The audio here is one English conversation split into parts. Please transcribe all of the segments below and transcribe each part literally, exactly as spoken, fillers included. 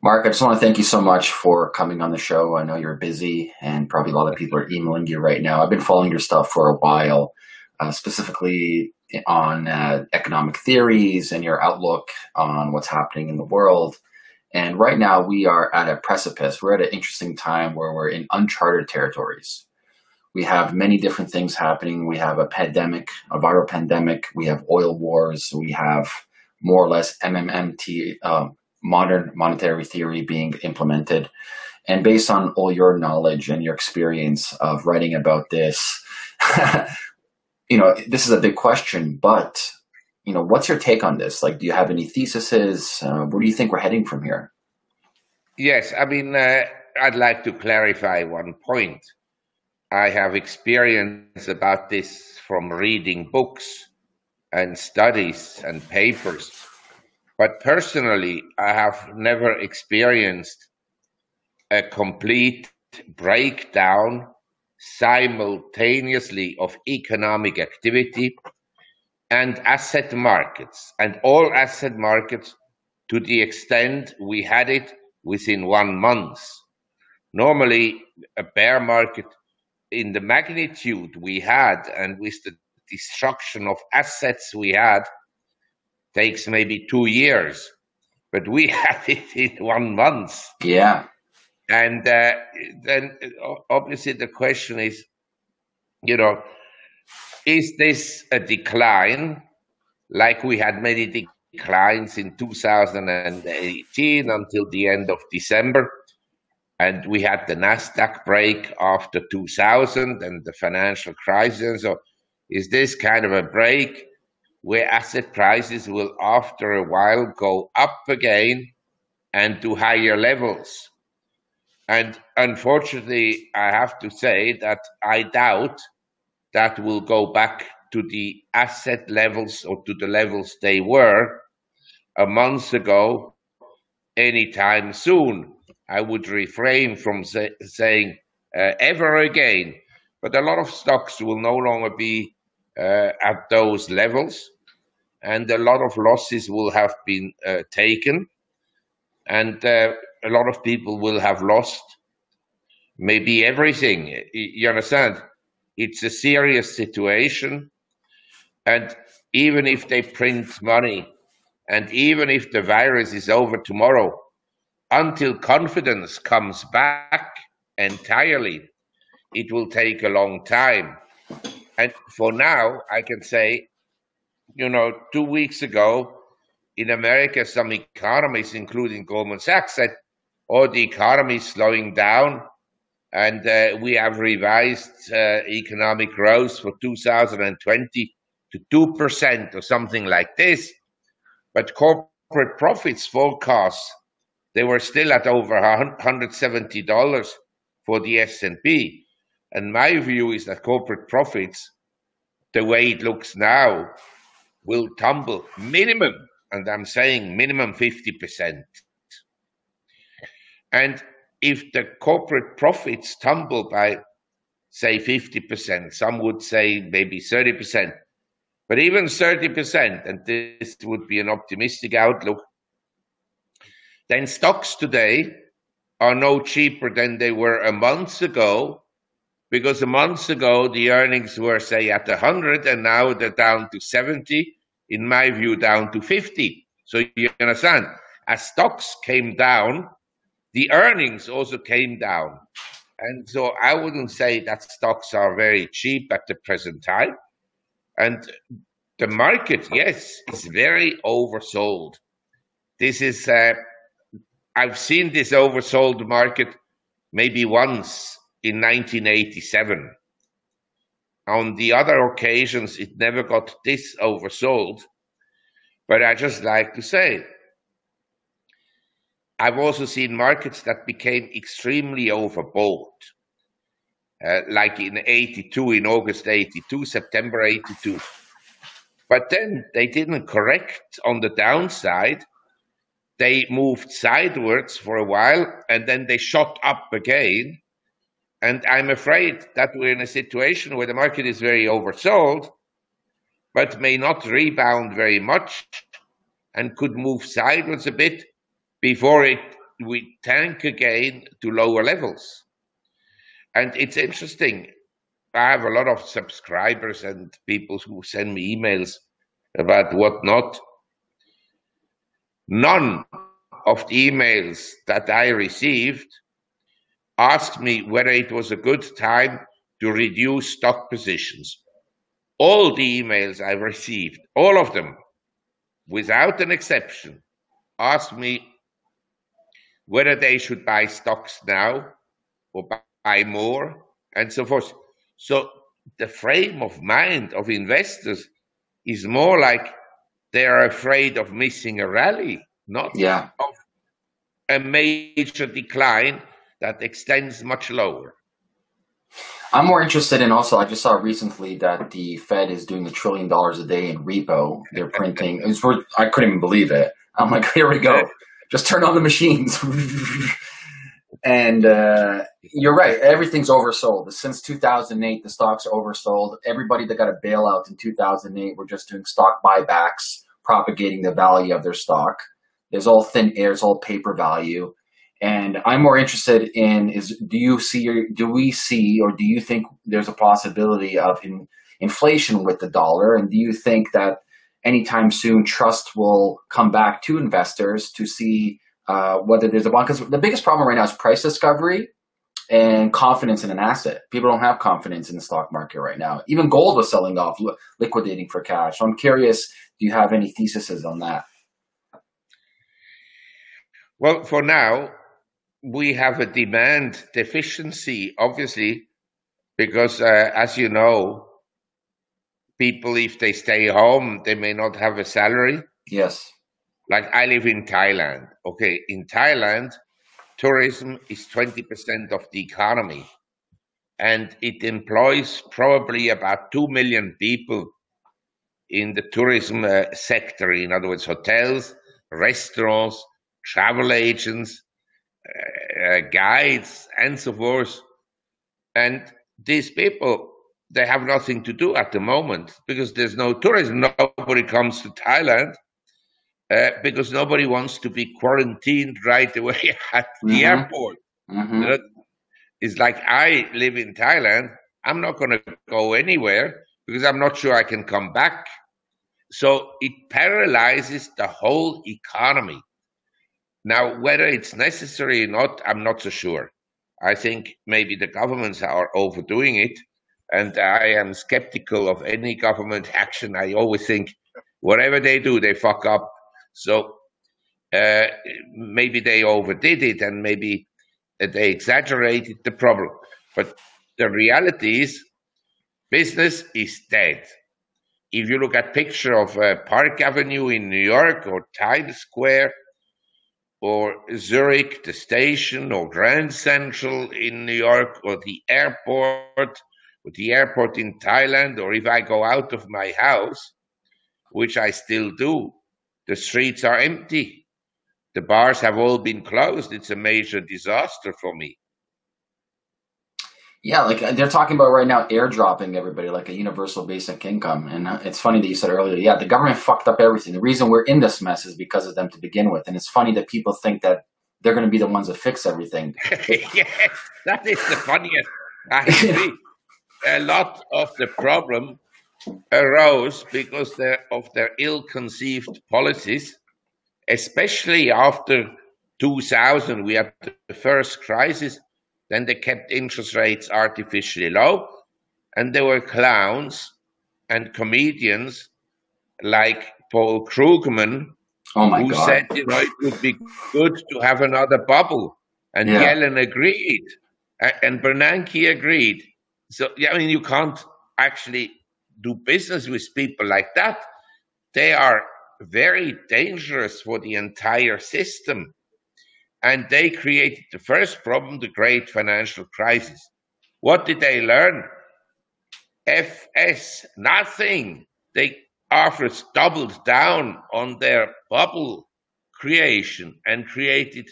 Mark, I just want to thank you so much for coming on the show. I know you're busy and probably a lot of people are emailing you right now. I've been following your stuff for a while, uh, specifically on uh, economic theories and your outlook on what's happening in the world. And right now we are at a precipice. We're at an interesting time where we're in uncharted territories. We have many different things happening. We have a pandemic, a viral pandemic. We have oil wars. We have more or less M M T, um, modern monetary theory being implemented. And based on all your knowledge and your experience of writing about this, you know, this is a big question, but, you know, what's your take on this? Like, do you have any theses? Uh, where do you think we're heading from here? Yes, I mean, uh, I'd like to clarify one point. I have experience about this from reading books and studies and papers, but personally, I have never experienced a complete breakdown simultaneously of economic activity and asset markets, and all asset markets to the extent we had it within one month. Normally, a bear market in the magnitude we had and with the destruction of assets we had takes maybe two years, but we had it in one month. Yeah. And uh, then obviously the question is, you know, is this a decline like we had many declines in two thousand eighteen until the end of December? And we had the NASDAQ break after two thousand and the financial crisis. So is this kind of a break where asset prices will after a while go up again and to higher levels? And unfortunately, I have to say that I doubt that will go back to the asset levels or to the levels they were a month ago anytime soon. I would refrain from say, saying uh, ever again, but a lot of stocks will no longer be uh, at those levels, and a lot of losses will have been uh, taken, and uh, a lot of people will have lost maybe everything. You understand? It's a serious situation, and even if they print money, and even if the virus is over tomorrow, until confidence comes back entirely, it will take a long time. And for now, I can say, you know, two weeks ago in America, some economists, including Goldman Sachs, said, oh, the economy is slowing down, and uh, we have revised uh, economic growth for two thousand twenty to two percent or something like this. But corporate profits forecasts, they were still at over one hundred seventy dollars for the S and P. And my view is that corporate profits, the way it looks now, will tumble minimum, and I'm saying minimum fifty percent. And if the corporate profits tumble by, say, fifty percent, some would say maybe thirty percent, but even thirty percent, and this would be an optimistic outlook, then stocks today are no cheaper than they were a month ago, because a month ago the earnings were, say, at one hundred, and now they're down to seventy, in my view, down to fifty. So you understand, as stocks came down, the earnings also came down. And so I wouldn't say that stocks are very cheap at the present time. And the market, yes, is very oversold. This is... Uh, I've seen this oversold market maybe once in nineteen eighty-seven. On the other occasions, it never got this oversold. But I just like to say, I've also seen markets that became extremely overbought, uh, like in eighty-two, in August eighty-two, September eighty-two. But then they didn't correct on the downside. They moved sidewards for a while, and then they shot up again. And I'm afraid that we're in a situation where the market is very oversold, but may not rebound very much and could move sidewards a bit before it we tank again to lower levels. And it's interesting. I have a lot of subscribers and people who send me emails about whatnot. None of the emails that I received asked me whether it was a good time to reduce stock positions. All the emails I received, all of them, without an exception, asked me whether they should buy stocks now or buy more and so forth. So the frame of mind of investors is more like they are afraid of missing a rally, not yeah. of a major decline that extends much lower. I'm more interested in also, I just saw recently that the Fed is doing a trillion dollars a day in repo. They're printing. It was worth, I couldn't even believe it. I'm like, here we go. Just turn on the machines. And uh, you're right. Everything's oversold. Since two thousand eight, the stocks are oversold. Everybody that got a bailout in two thousand eight were just doing stock buybacks, propagating the value of their stock. There's all thin air, it's all paper value. And I'm more interested in is do you see or do we see or do you think there's a possibility of in, inflation with the dollar? And do you think that anytime soon trust will come back to investors to see uh, whether there's a bond? Because the biggest problem right now is price discovery and confidence in an asset. People don't have confidence in the stock market right now. Even gold was selling off, li liquidating for cash. So I'm curious, do you have any theses on that? Well, for now, we have a demand deficiency, obviously, because uh, as you know, people, if they stay home, they may not have a salary. Yes. Like I live in Thailand. Okay, in Thailand, tourism is twenty percent of the economy, and it employs probably about two million people in the tourism uh, sector. In other words, hotels, restaurants, travel agents, Uh, guides and so forth. And these people, they have nothing to do at the moment because there's no tourism. Nobody comes to Thailand uh, because nobody wants to be quarantined right away at mm-hmm. the airport. Mm-hmm. You know, it's like I live in Thailand. I'm not going to go anywhere because I'm not sure I can come back. So it paralyzes the whole economy. Now, whether it's necessary or not, I'm not so sure. I think maybe the governments are overdoing it, and I am skeptical of any government action. I always think whatever they do, they fuck up. So uh, maybe they overdid it, and maybe they exaggerated the problem. But the reality is business is dead. If you look at a picture of uh, Park Avenue in New York or Times Square, or Zurich, the station, or Grand Central in New York, or the airport, or the airport in Thailand, or if I go out of my house, which I still do, the streets are empty. The bars have all been closed. It's a major disaster for me. Yeah, like they're talking about right now airdropping everybody like a universal basic income. And it's funny that you said earlier, yeah, the government fucked up everything. The reason we're in this mess is because of them to begin with. And it's funny that people think that they're going to be the ones that fix everything. Yes, that is the funniest. I agree. A lot of the problem arose because of their ill-conceived policies, especially after two thousand. We had the first crisis. Then they kept interest rates artificially low, and there were clowns and comedians like Paul Krugman oh my who God. said, you know, it would be good to have another bubble. And yeah. Yellen agreed, and Bernanke agreed. So, yeah, I mean, you can't actually do business with people like that. They are very dangerous for the entire system. And they created the first problem, the great financial crisis. What did they learn? F S, nothing. They afterwards doubled down on their bubble creation and created,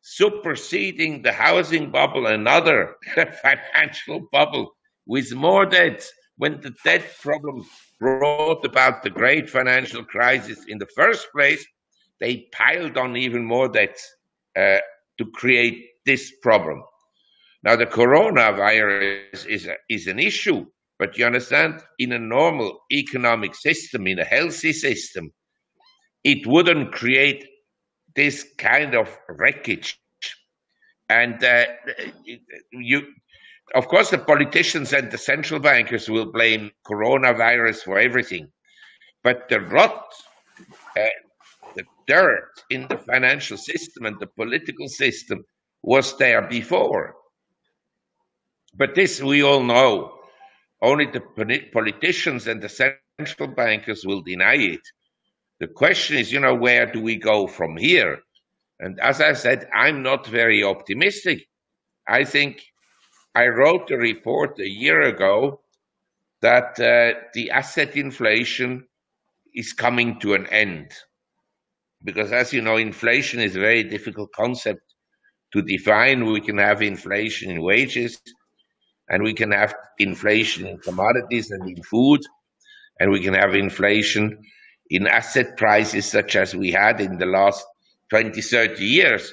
superseding the housing bubble, another financial bubble with more debts. When the debt problem brought about the great financial crisis in the first place, they piled on even more debts. Uh, to create this problem. Now, the coronavirus is, a, is an issue, but you understand, in a normal economic system, in a healthy system, it wouldn't create this kind of wreckage. And uh, you, of course, the politicians and the central bankers will blame coronavirus for everything. But the rot, uh, the dirt in the financial system and the political system was there before. But this we all know. Only the politicians and the central bankers will deny it. The question is, you know, where do we go from here? And as I said, I'm not very optimistic. I think I wrote a report a year ago that uh, the asset inflation is coming to an end. Because as you know, inflation is a very difficult concept to define. We can have inflation in wages, and we can have inflation in commodities and in food, and we can have inflation in asset prices such as we had in the last twenty, thirty years.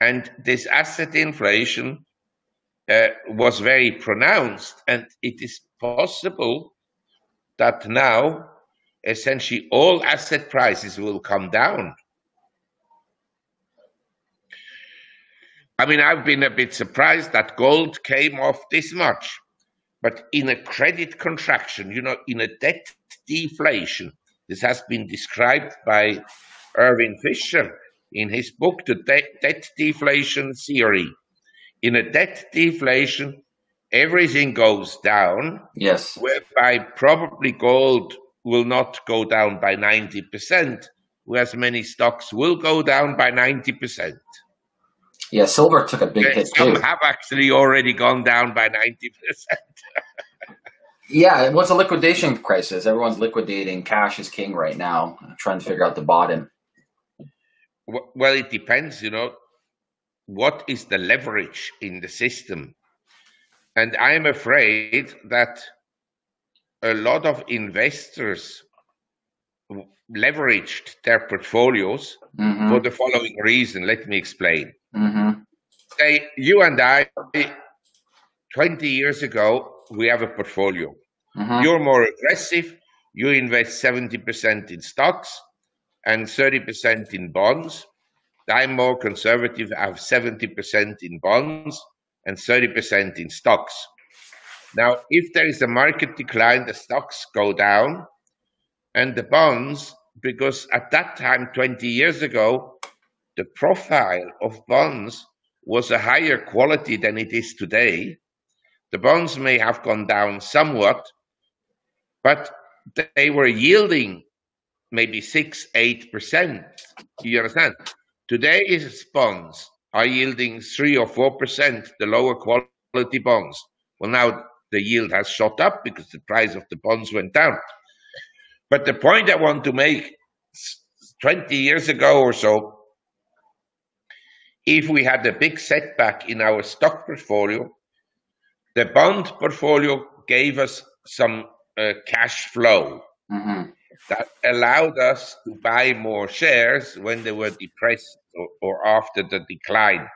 And this asset inflation uh, was very pronounced, and it is possible that now essentially all asset prices will come down. I mean, I've been a bit surprised that gold came off this much, but in a credit contraction, you know, in a debt deflation, this has been described by Irving Fisher in his book, The De- Debt Deflation Theory. In a debt deflation, everything goes down, yes, whereby probably gold will not go down by ninety percent, whereas many stocks will go down by ninety percent. Yeah, silver took a big hit too. Some have actually already gone down by ninety percent. Yeah, it was a liquidation crisis. Everyone's liquidating. Cash is king right now, trying to figure out the bottom. Well, it depends, you know, what is the leverage in the system? And I'm afraid that a lot of investors leveraged their portfolios mm-hmm. for the following reason. Let me explain. Mm-hmm. Say, you and I, twenty years ago, we have a portfolio. Mm-hmm. You're more aggressive. You invest seventy percent in stocks and thirty percent in bonds. I'm more conservative. I have seventy percent in bonds and thirty percent in stocks. Now, if there is a market decline, the stocks go down and the bonds, because at that time, twenty years ago, the profile of bonds was a higher quality than it is today. The bonds may have gone down somewhat, but they were yielding maybe six, eight percent. You understand? Today's bonds are yielding three or four percent, the lower quality bonds. Well, now the yield has shot up because the price of the bonds went down. But the point I want to make, twenty years ago or so, if we had a big setback in our stock portfolio, the bond portfolio gave us some uh, cash flow mm-hmm. that allowed us to buy more shares when they were depressed or, or after the decline.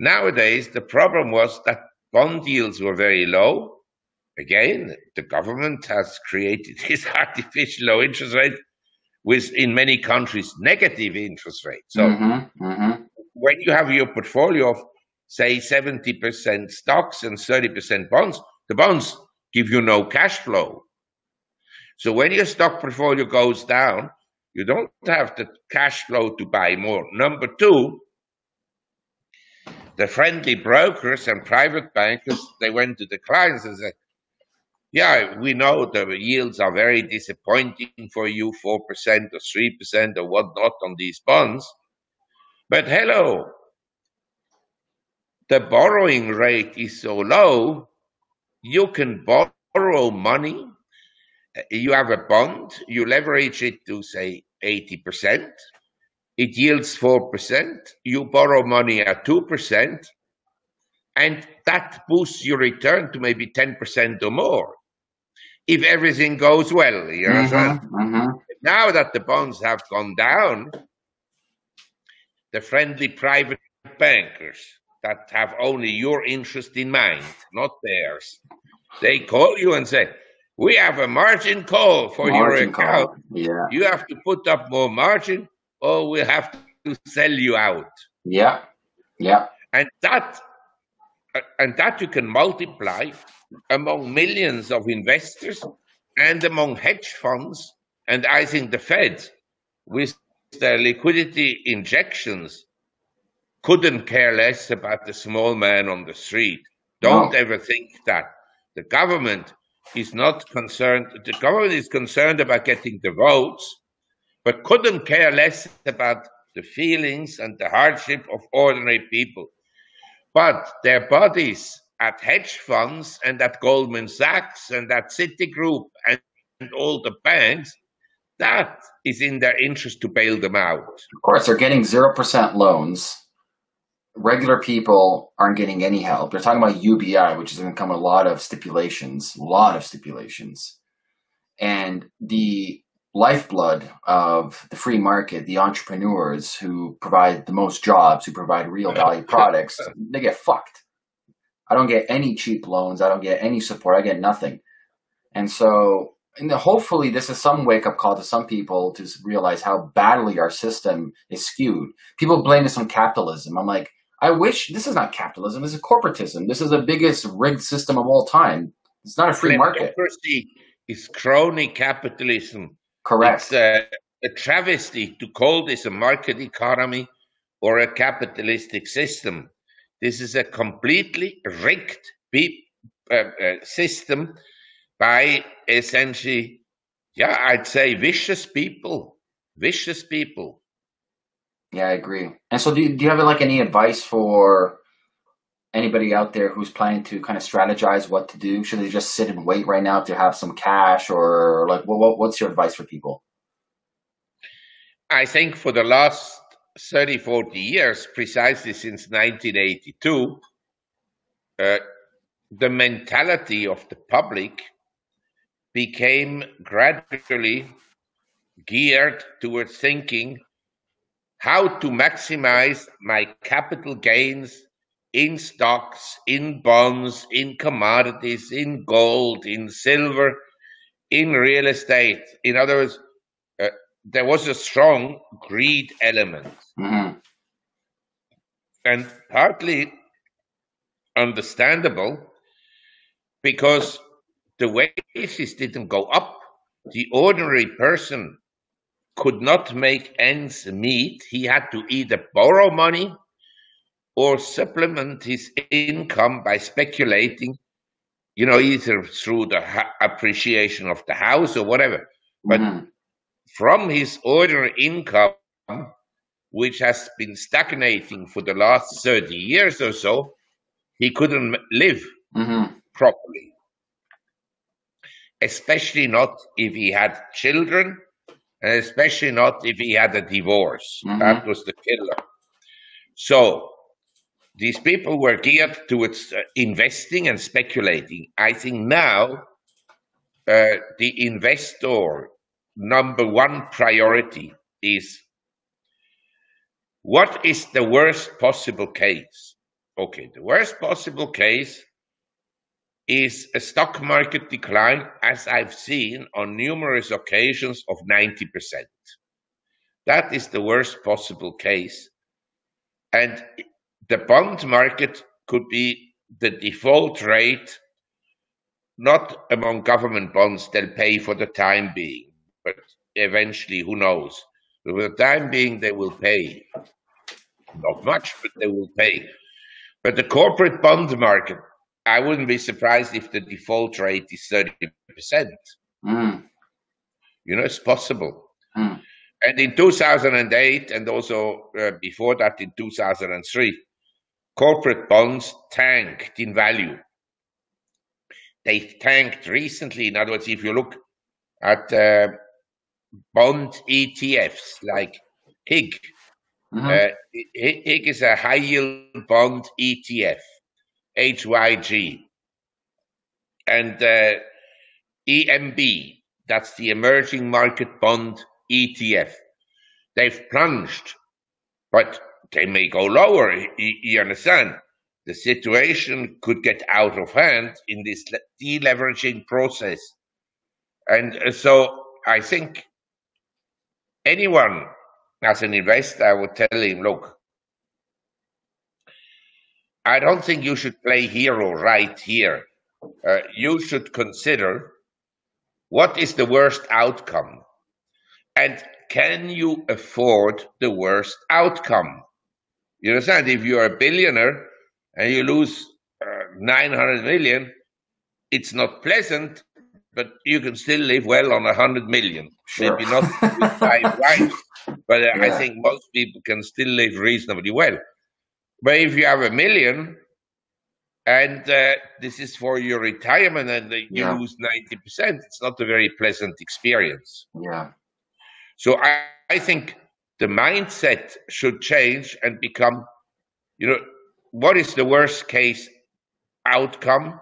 Nowadays, the problem was that bond yields were very low. Again, the government has created this artificial low interest rate with, in many countries, negative interest rates. So mm-hmm. Mm-hmm. when you have your portfolio of, say, seventy percent stocks and thirty percent bonds, the bonds give you no cash flow. So when your stock portfolio goes down, you don't have the cash flow to buy more. Number two, the friendly brokers and private bankers, they went to the clients and said, yeah, we know the yields are very disappointing for you, four percent or three percent or whatnot on these bonds, but hello, the borrowing rate is so low, you can borrow money. You have a bond, you leverage it to, say, eighty percent. It yields four percent. You borrow money at two percent. And that boosts your return to maybe ten percent or more, if everything goes well. You know mm-hmm, what I'm mm-hmm. Now that the bonds have gone down, the friendly private bankers that have only your interest in mind, not theirs. They call you and say, we have a margin call for margin your account. Yeah. You have to put up more margin or we have to sell you out. Yeah, yeah. And that, and that you can multiply among millions of investors and among hedge funds. And I think the Fed, with their liquidity injections, couldn't care less about the small man on the street. Don't no. ever think that. The government is not concerned. The government is concerned about getting the votes, but couldn't care less about the feelings and the hardship of ordinary people. But their bodies at hedge funds and at Goldman Sachs and at Citigroup and, and all the banks, that is in their interest to bail them out. Of course, they're getting zero percent loans. Regular people aren't getting any help. They're talking about U B I, which is going to come with a lot of stipulations, a lot of stipulations. And the lifeblood of the free market, the entrepreneurs who provide the most jobs, who provide real value products, they get fucked. I don't get any cheap loans. I don't get any support. I get nothing. And so and hopefully this is some wake-up call to some people to realize how badly our system is skewed. People blame this on capitalism. I'm like, I wish this is not capitalism. This is corporatism. This is the biggest rigged system of all time. It's not a free market. Democracy is crony capitalism. Correct. It's a, a travesty to call this a market economy or a capitalistic system. This is a completely rigged beep, uh, uh, system by essentially, yeah, I'd say vicious people, vicious people. Yeah, I agree. And so do you, do you have like any advice for anybody out there who's planning to kind of strategize what to do? Should they just sit and wait right now to have some cash, or like, well, what, what's your advice for people? I think for the last thirty, forty years, precisely since nineteen eighty-two, uh, the mentality of the public became gradually geared towards thinking how to maximize my capital gains in stocks, in bonds, in commodities, in gold, in silver, in real estate. In other words, uh, there was a strong greed element. Mm-hmm. And partly understandable, because the wages didn't go up. The ordinary person could not make ends meet. He had to either borrow money or supplement his income by speculating, you know, either through the appreciation of the house or whatever. But mm-hmm. from his ordinary income, which has been stagnating for the last thirty years or so, he couldn't live mm-hmm. properly, especially not if he had children, and especially not if he had a divorce. Mm-hmm. That was the killer. So these people were geared towards uh, investing and speculating. I think now uh, the investor number one priority is, what is the worst possible case? Okay, the worst possible case is a stock market decline, as I've seen on numerous occasions, of ninety percent. That is the worst possible case. And the bond market could be the default rate, not among government bonds, they'll pay for the time being, but eventually, who knows? For the time being, they will pay. Not much, but they will pay. But the corporate bond market, I wouldn't be surprised if the default rate is thirty percent. Mm. You know, it's possible. Mm. And in two thousand eight, and also uh, before that in two thousand three, corporate bonds tanked in value. They tanked recently. In other words, if you look at uh, bond E T Fs like H I G, Mm-hmm. Uh, H I G is a high-yield bond E T F, H Y G, and uh, E M B, that's the emerging market bond E T F. They've plunged, but they may go lower. You understand? The situation could get out of hand in this deleveraging process. And so I think anyone as an investor would tell him, look, I don't think you should play hero right here. Uh, you should consider what is the worst outcome and can you afford the worst outcome? You understand? If you're a billionaire and you lose uh, nine hundred million, it's not pleasant, but you can still live well on one hundred million. Sure. Maybe not with five wives, but uh, yeah. I think most people can still live reasonably well. But if you have a million and uh, this is for your retirement and uh, you yeah. lose ninety percent, it's not a very pleasant experience. Yeah. So I, I think the mindset should change and become, you know, what is the worst case outcome?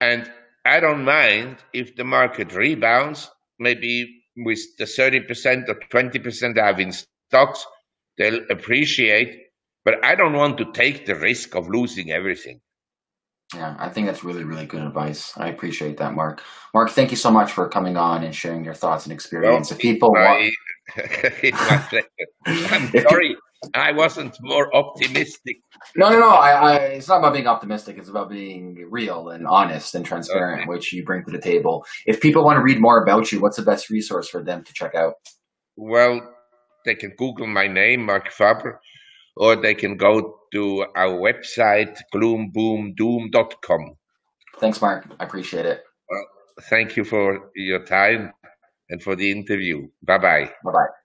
And I don't mind if the market rebounds, maybe with the thirty percent or twenty percent I have in stocks, they'll appreciate. But I don't want to take the risk of losing everything. Yeah, I think that's really, really good advice. I appreciate that, Mark. Mark, thank you so much for coming on and sharing your thoughts and experience. Well, if people my, it's my pleasure. I'm sorry. I wasn't more optimistic. No, no, no. I, I, it's not about being optimistic. It's about being real and honest and transparent, okay. which you bring to the table. If people want to read more about you, what's the best resource for them to check out? Well, they can Google my name, Mark Faber, or they can go to our website, gloom boom doom dot com. Thanks, Mark. I appreciate it. Well, thank you for your time and for the interview. Bye-bye. Bye-bye.